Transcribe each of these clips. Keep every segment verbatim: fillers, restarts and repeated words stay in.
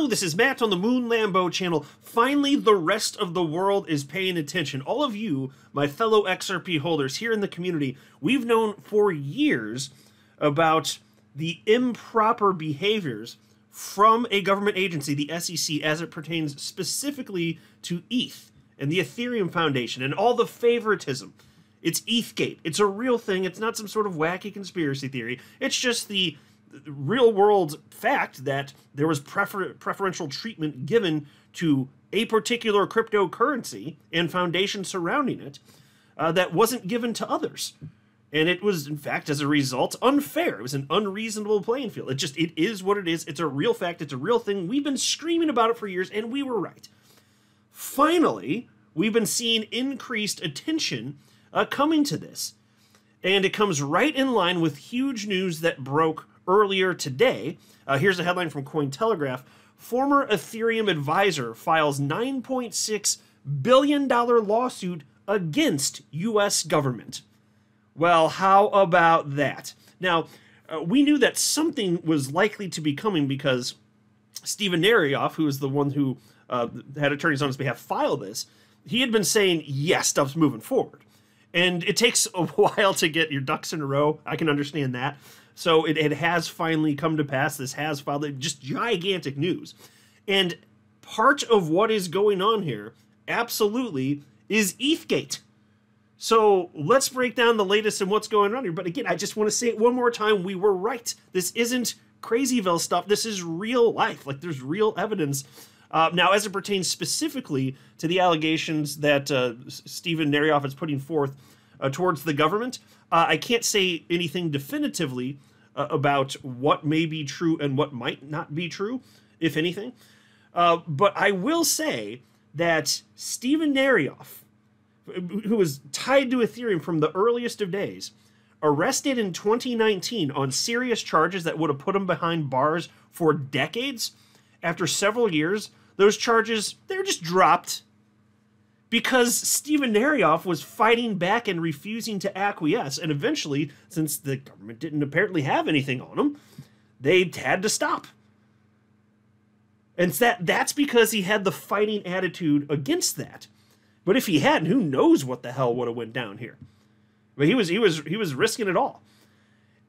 Hello, this is Matt on the Moon Lambo channel. Finally, the rest of the world is paying attention. All of you, my fellow X R P holders here in the community, we've known for years about the improper behaviors from a government agency, the S E C, as it pertains specifically to E T H and the Ethereum Foundation and all the favoritism. It's ETHgate. It's a real thing. It's not some sort of wacky conspiracy theory. It's just the real-world fact that there was prefer preferential treatment given to a particular cryptocurrency and foundation surrounding it uh, that wasn't given to others. And it was, in fact, as a result, unfair. It was an unreasonable playing field. It just, it is what it is. It's a real fact. It's a real thing. We've been screaming about it for years, and we were right. Finally, we've been seeing increased attention uh, coming to this. And it comes right in line with huge news that broke earlier today. Uh, here's a headline from Cointelegraph. Former Ethereum advisor files nine point six billion dollar lawsuit against U S government. Well, how about that? Now, uh, we knew that something was likely to be coming because Steven Nerayoff, who is the one who uh, had attorneys on his behalf file this, he had been saying, yes, stuff's moving forward. And it takes a while to get your ducks in a row. I can understand that. So it, it has finally come to pass. This has filed just gigantic news. And part of what is going on here, absolutely, is ETHgate. So let's break down the latest and what's going on here. But again, I just want to say it one more time. We were right. This isn't Crazyville stuff. This is real life. Like, there's real evidence. Uh, now, as it pertains specifically to the allegations that uh, Steven Nerayoff is putting forth uh, towards the government, uh, I can't say anything definitively uh, about what may be true and what might not be true, if anything. Uh, but I will say that Steven Nerayoff, who was tied to Ethereum from the earliest of days, arrested in twenty nineteen on serious charges that would have put him behind bars for decades, after several years, those charges, they were just dropped because Steven Nerayoff was fighting back and refusing to acquiesce. And eventually, since the government didn't apparently have anything on him, they had to stop. And that, that's because he had the fighting attitude against that. But if he hadn't, who knows what the hell would have went down here. But he was, he was, he was risking it all.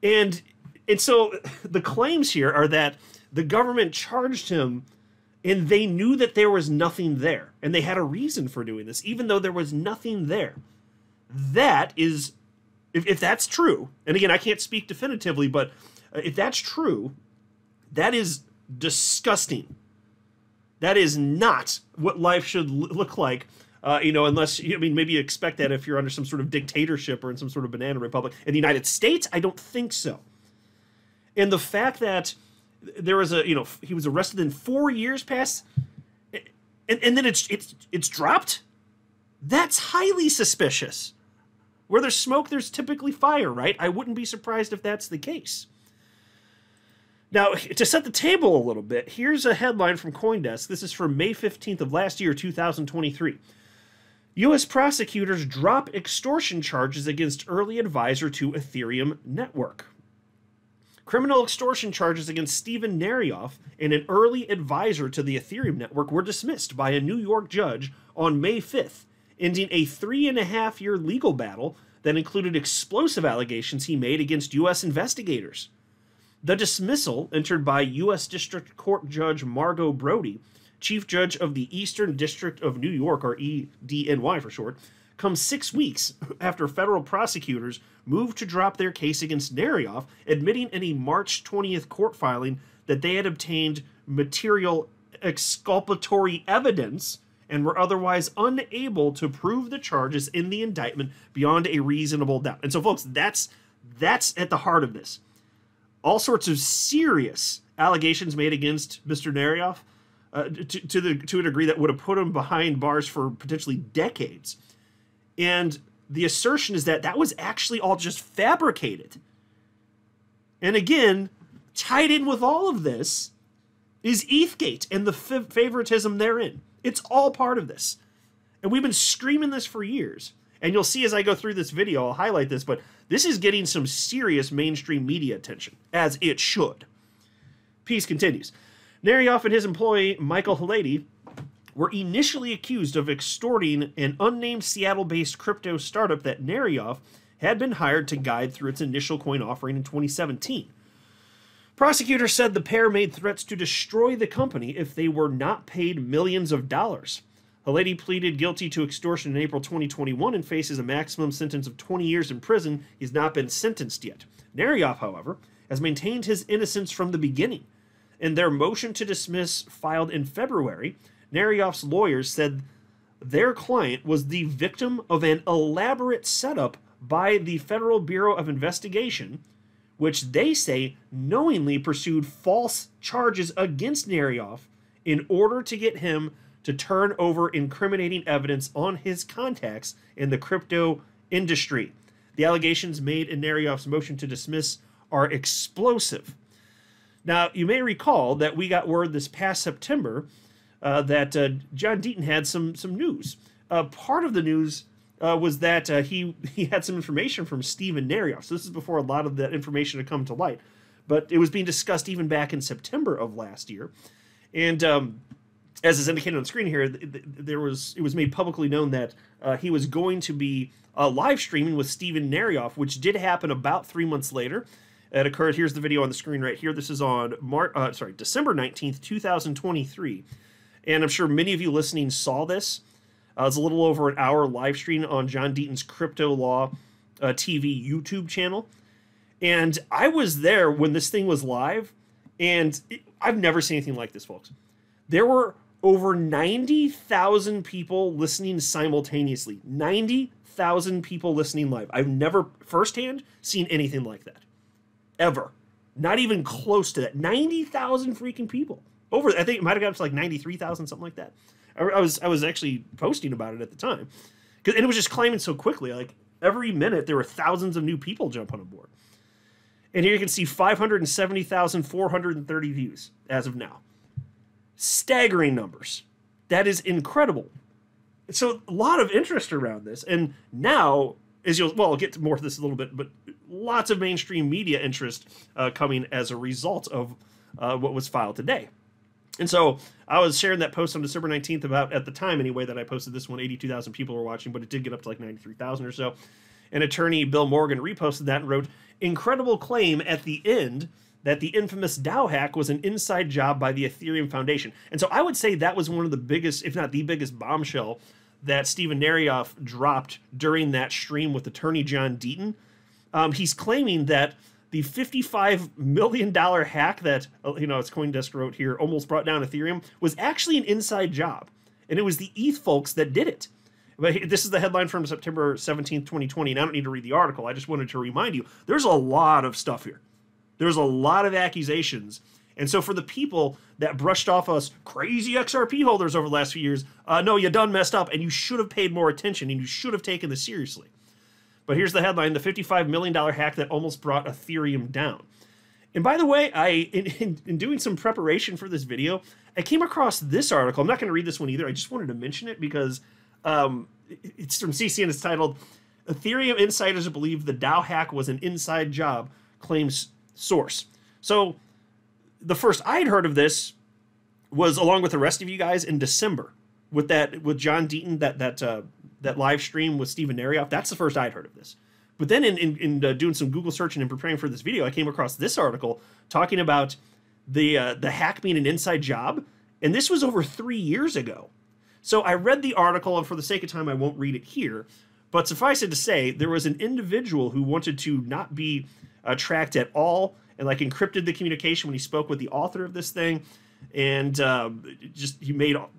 And, and so the claims here are that the government charged him, and they knew that there was nothing there. And they had a reason for doing this, even though there was nothing there. That is, if, if that's true, and again, I can't speak definitively, but if that's true, that is disgusting. That is not what life should look like, uh, you know, unless, I mean, maybe you expect that if you're under some sort of dictatorship or in some sort of banana republic. In the United States, I don't think so. And the fact that there was a, you know, he was arrested in four years past, and, and then it's, it's, it's dropped? That's highly suspicious. Where there's smoke, there's typically fire, right? I wouldn't be surprised if that's the case. Now, to set the table a little bit, here's a headline from Coindesk. This is from May fifteenth of last year, two thousand twenty-three. U S prosecutors drop extortion charges against early advisor to Ethereum network. Criminal extortion charges against Steven Nerayoff and an early advisor to the Ethereum network were dismissed by a New York judge on May fifth, ending a three and a half year legal battle that included explosive allegations he made against U S investigators. The dismissal, entered by U S District Court Judge Margo Brody, Chief Judge of the Eastern District of New York, or E D N Y for short, comes six weeks after federal prosecutors moved to drop their case against Nerayoff, admitting in a March twentieth court filing that they had obtained material exculpatory evidence and were otherwise unable to prove the charges in the indictment beyond a reasonable doubt. And so, folks, that's, that's at the heart of this. All sorts of serious allegations made against Mister Nerayoff uh, to, to, the, to a degree that would have put him behind bars for potentially decades. And the assertion is that that was actually all just fabricated. And again, tied in with all of this is ETHgate and the favoritism therein. It's all part of this. And we've been screaming this for years. And you'll see as I go through this video, I'll highlight this, but this is getting some serious mainstream media attention, as it should. Peace continues. Nerayoff and his employee, Michael Hlady, were initially accused of extorting an unnamed Seattle-based crypto startup that Nerayoff had been hired to guide through its initial coin offering in twenty seventeen. Prosecutors said the pair made threats to destroy the company if they were not paid millions of dollars. Hlady pleaded guilty to extortion in April twenty twenty-one and faces a maximum sentence of twenty years in prison. He's not been sentenced yet. Nerayoff, however, has maintained his innocence from the beginning. In their motion to dismiss filed in February, Nerayoff's lawyers said their client was the victim of an elaborate setup by the Federal Bureau of Investigation, which they say knowingly pursued false charges against Nerayoff in order to get him to turn over incriminating evidence on his contacts in the crypto industry. The allegations made in Nerayoff's motion to dismiss are explosive. Now, you may recall that we got word this past September uh, that uh, John Deaton had some, some news. Uh, part of the news Uh, was that uh, he, he had some information from Steven Nerayoff. So this is before a lot of that information had come to light. But it was being discussed even back in September of last year. And um, as is indicated on screen here, th th there was it was made publicly known that uh, he was going to be uh, live streaming with Steven Nerayoff, which did happen about three months later. It occurred, here's the video on the screen right here. This is on Mar uh, sorry, December nineteenth, two thousand twenty-three. And I'm sure many of you listening saw this. Uh, it's a little over an hour live stream on John Deaton's Crypto Law uh, T V YouTube channel. And I was there when this thing was live, and it, I've never seen anything like this, folks. There were over ninety thousand people listening simultaneously. ninety thousand people listening live. I've never firsthand seen anything like that, ever. Not even close to that. ninety thousand freaking people. Over, I think it might have got up to like ninety-three thousand, something like that. I was I was actually posting about it at the time, and it was just climbing so quickly. Like every minute, there were thousands of new people jumping on board. And here you can see five hundred seventy thousand four hundred thirty views as of now. Staggering numbers. That is incredible. So a lot of interest around this, and now as you'll well, I'll get to more of this a little bit, but lots of mainstream media interest uh, coming as a result of uh, what was filed today. And so I was sharing that post on December nineteenth about, at the time anyway, that I posted this one, eighty-two thousand people were watching, but it did get up to like ninety-three thousand or so. And attorney Bill Morgan reposted that and wrote, "Incredible claim at the end that the infamous DAO hack was an inside job by the Ethereum Foundation." And so I would say that was one of the biggest, if not the biggest bombshell that Steven Nerayoff dropped during that stream with attorney John Deaton. Um, he's claiming that the fifty-five million dollar hack that, you know, as Coindesk wrote here, almost brought down Ethereum, was actually an inside job. And it was the E T H folks that did it. But this is the headline from September seventeenth, twenty twenty. And I don't need to read the article. I just wanted to remind you, there's a lot of stuff here. There's a lot of accusations. And so for the people that brushed off us crazy X R P holders over the last few years, uh, no, you done messed up, and you should have paid more attention, and you should have taken this seriously. But here's the headline, the fifty-five million dollar hack that almost brought Ethereum down. And by the way, I in, in, in doing some preparation for this video, I came across this article. I'm not going to read this one either. I just wanted to mention it because um, it's from C C N. It's titled, "Ethereum Insiders Believe the DAO Hack Was an Inside Job, Claims Source." So the first I'd heard of this was along with the rest of you guys in December with that with John Deaton, that, that uh, that live stream with Steven Nerayoff. That's the first I'd heard of this. But then in, in, in uh, doing some Google search and in preparing for this video, I came across this article talking about the, uh, the hack being an inside job. And this was over three years ago. So I read the article, and for the sake of time, I won't read it here. But suffice it to say, there was an individual who wanted to not be uh, tracked at all and like encrypted the communication when he spoke with the author of this thing. And uh, just he made all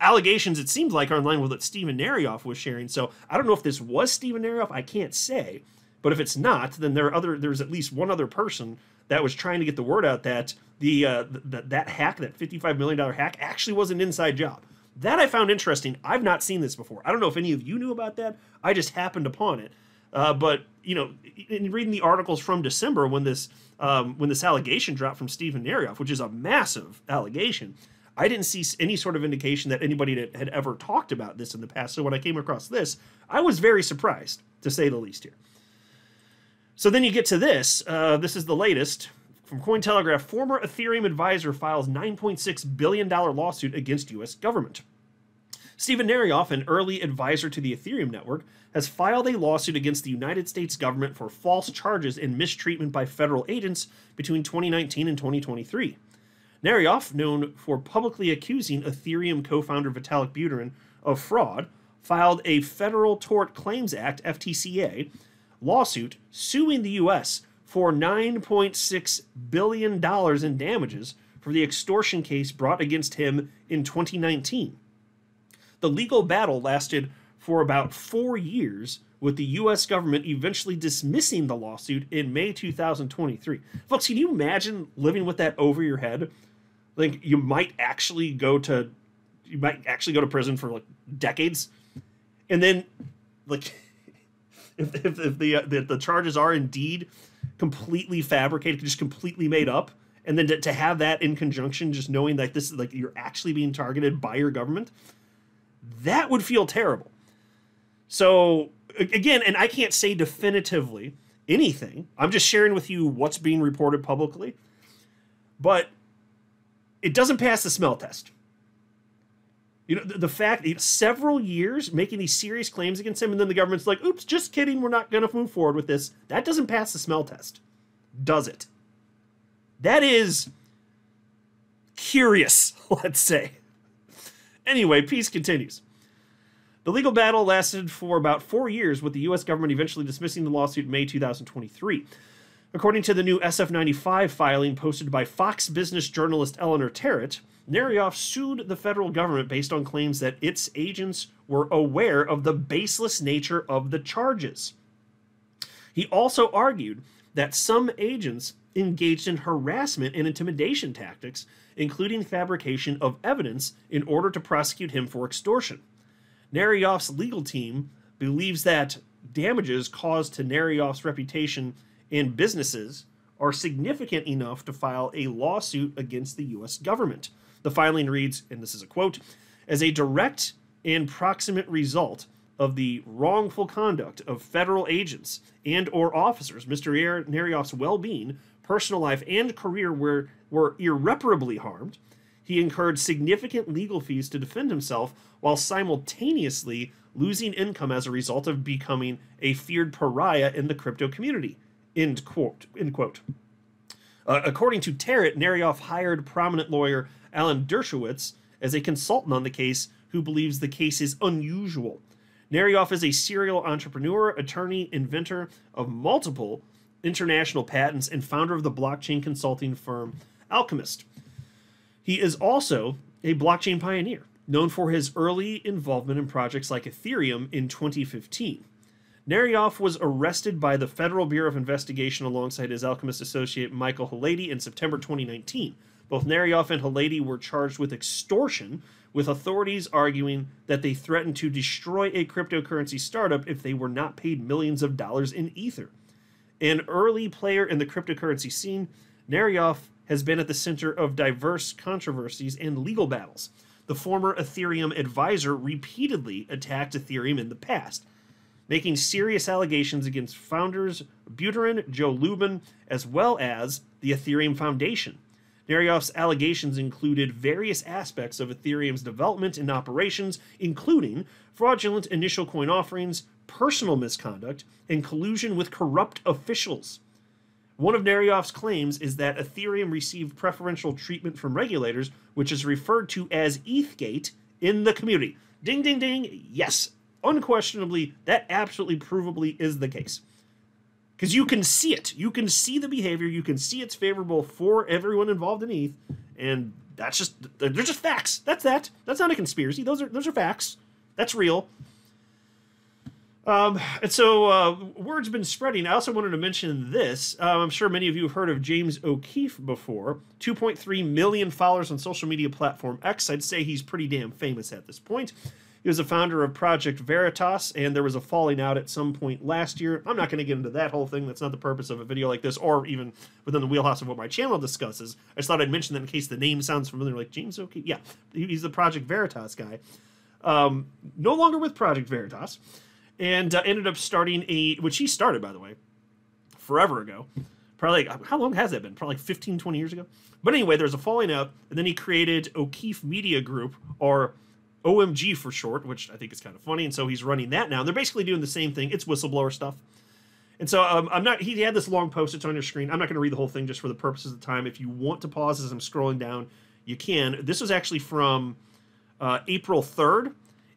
allegations, it seemed like, are in line with what Steven Nerayoff was sharing. So I don't know if this was Steven Nerayoff. I can't say. But if it's not, then there are other. There's at least one other person that was trying to get the word out that the uh, that that hack, that fifty-five million dollar hack, actually was an inside job. That I found interesting. I've not seen this before. I don't know if any of you knew about that. I just happened upon it. Uh, but you know, in reading the articles from December when this um, when this allegation dropped from Steven Nerayoff, which is a massive allegation, I didn't see any sort of indication that anybody had ever talked about this in the past. So when I came across this, I was very surprised, to say the least here. So then you get to this. Uh, this is the latest. From Cointelegraph, former Ethereum advisor files nine point six billion dollars lawsuit against U S government. Steven Nerayoff, an early advisor to the Ethereum network, has filed a lawsuit against the United States government for false charges and mistreatment by federal agents between twenty nineteen and twenty twenty-three. Nerayoff, known for publicly accusing Ethereum co-founder Vitalik Buterin of fraud, filed a Federal Tort Claims Act, F T C A, lawsuit suing the U S for nine point six billion dollars in damages for the extortion case brought against him in twenty nineteen. The legal battle lasted for about four years, with the U S government eventually dismissing the lawsuit in May two thousand twenty-three. Folks, can you imagine living with that over your head? Like, you might actually go to, you might actually go to prison for like decades, and then, like, if if, if the, uh, the the charges are indeed completely fabricated, just completely made up, and then to, to have that in conjunction, just knowing that this is like you're actually being targeted by your government. That would feel terrible. So, again, and I can't say definitively anything. I'm just sharing with you what's being reported publicly. But it doesn't pass the smell test. You know, the, the fact that several years making these serious claims against him, and then the government's like, oops, just kidding, we're not going to move forward with this. That doesn't pass the smell test, does it? That is curious, let's say. Anyway, peace continues. The legal battle lasted for about four years, with the U S government eventually dismissing the lawsuit in May two thousand twenty-three. According to the new S F ninety-five filing posted by Fox Business journalist Eleanor Terrett, Nerayoff sued the federal government based on claims that its agents were aware of the baseless nature of the charges. He also argued that some agents engaged in harassment and intimidation tactics, including fabrication of evidence in order to prosecute him for extortion. Nerayoff's legal team believes that damages caused to Nerayoff's reputation and businesses are significant enough to file a lawsuit against the U S government. The filing reads, and this is a quote, "As a direct and proximate result of the wrongful conduct of federal agents and or officers, Mister Nerayoff's well-being, personal life, and career were, were irreparably harmed. He incurred significant legal fees to defend himself while simultaneously losing income as a result of becoming a feared pariah in the crypto community." End quote. End quote. Uh, according to Terrett, Nerayoff hired prominent lawyer Alan Dershowitz as a consultant on the case, who believes the case is unusual. Nerayoff is a serial entrepreneur, attorney, inventor of multiple international patents, and founder of the blockchain consulting firm Alchemist. He is also a blockchain pioneer, known for his early involvement in projects like Ethereum in twenty fifteen. Nerayoff was arrested by the Federal Bureau of Investigation alongside his Alchemist associate Michael Hlady in September twenty nineteen. Both Nerayoff and Hlady were charged with extortion, with authorities arguing that they threatened to destroy a cryptocurrency startup if they were not paid millions of dollars in Ether. An early player in the cryptocurrency scene, Nerayoff has been at the center of diverse controversies and legal battles. The former Ethereum advisor repeatedly attacked Ethereum in the past, making serious allegations against founders Buterin, Joe Lubin, as well as the Ethereum Foundation. Nerayoff's allegations included various aspects of Ethereum's development and operations, including fraudulent initial coin offerings, personal misconduct, and collusion with corrupt officials. One of Nerayoff's claims is that Ethereum received preferential treatment from regulators, which is referred to as ETHgate in the community. Ding, ding, ding. Yes, unquestionably, that absolutely provably is the case. Because you can see it. You can see the behavior. You can see it's favorable for everyone involved in E T H. And that's just, they're just facts. That's that. That's not a conspiracy. Those are, those are facts. That's real. Um, and so uh, word's been spreading. I also wanted to mention this. Uh, I'm sure many of you have heard of James O'Keefe before. two point three million followers on social media platform X. I'd say he's pretty damn famous at this point. He was a founder of Project Veritas, and there was a falling out at some point last year. I'm not going to get into that whole thing. That's not the purpose of a video like this, or even within the wheelhouse of what my channel discusses. I just thought I'd mention that in case the name sounds familiar, like James O'Keefe. Yeah, he's the Project Veritas guy. Um, no longer with Project Veritas. And uh, ended up starting a, which he started, by the way, forever ago, Probably, how long has that been? Probably like fifteen, twenty years ago. But anyway, there's a falling out, and then he created O'Keefe Media Group, or O M G for short, which I think is kind of funny. And so he's running that now. And they're basically doing the same thing. It's whistleblower stuff. And so um, I'm not, he had this long post, it's on your screen. I'm not going to read the whole thing just for the purposes of the time. If you want to pause as I'm scrolling down, you can. This was actually from uh, April third.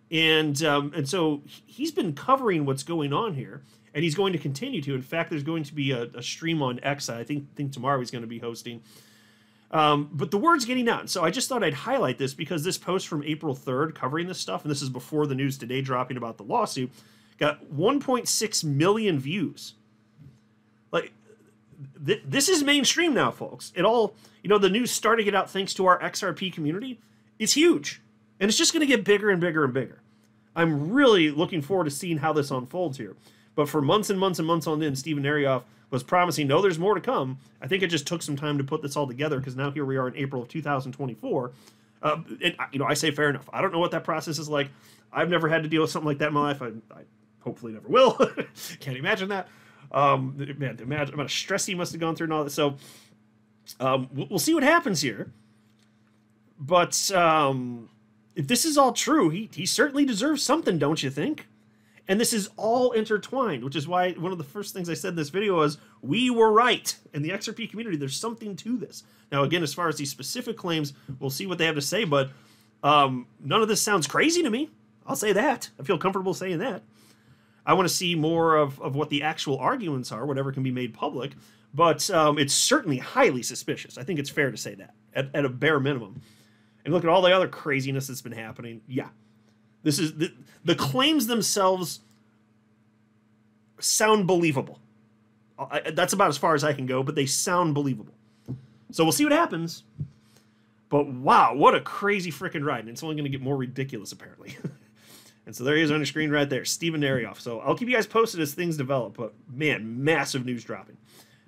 And, um, and so he's been covering what's going on here, and he's going to continue to. In fact, there's going to be a, a stream on X. I think, think tomorrow he's going to be hosting. Um, but the word's getting out. So I just thought I'd highlight this because this post from April third covering this stuff, and this is before the news today dropping about the lawsuit, got one point six million views. Like, th this is mainstream now, folks. It all, you know, the news started to get out thanks to our X R P community. It's huge. And it's just going to get bigger and bigger and bigger. I'm really looking forward to seeing how this unfolds here. But for months and months and months on end, Steven Nerayoff was promising, no, there's more to come. I think it just took some time to put this all together, because now here we are in April of two thousand twenty-four. Uh, and, you know, I say fair enough. I don't know what that process is like. I've never had to deal with something like that in my life. I, I hopefully never will. Can't imagine that. Um, man, imagine how much stress he must have gone through and all that. So um, we'll see what happens here. But um, if this is all true, he, he certainly deserves something, don't you think? And this is all intertwined, which is why one of the first things I said in this video was, we were right. In the X R P community, there's something to this. Now, again, as far as these specific claims, we'll see what they have to say, but um, none of this sounds crazy to me. I'll say that. I feel comfortable saying that. I want to see more of, of what the actual arguments are, whatever can be made public, but um, it's certainly highly suspicious. I think it's fair to say that, at, at a bare minimum. And look at all the other craziness that's been happening. Yeah. This is the, the claims themselves sound believable. I, that's about as far as I can go, but they sound believable. So we'll see what happens. But wow, what a crazy freaking ride. And it's only going to get more ridiculous, apparently. And so there he is on your screen right there, Steven Nerayoff. So I'll keep you guys posted as things develop. But man, massive news dropping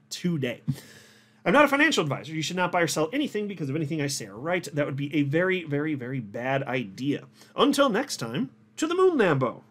today. I'm not a financial advisor. You should not buy or sell anything because of anything I say or write. That would be a very, very, very bad idea. Until next time, to the Moon Lambo.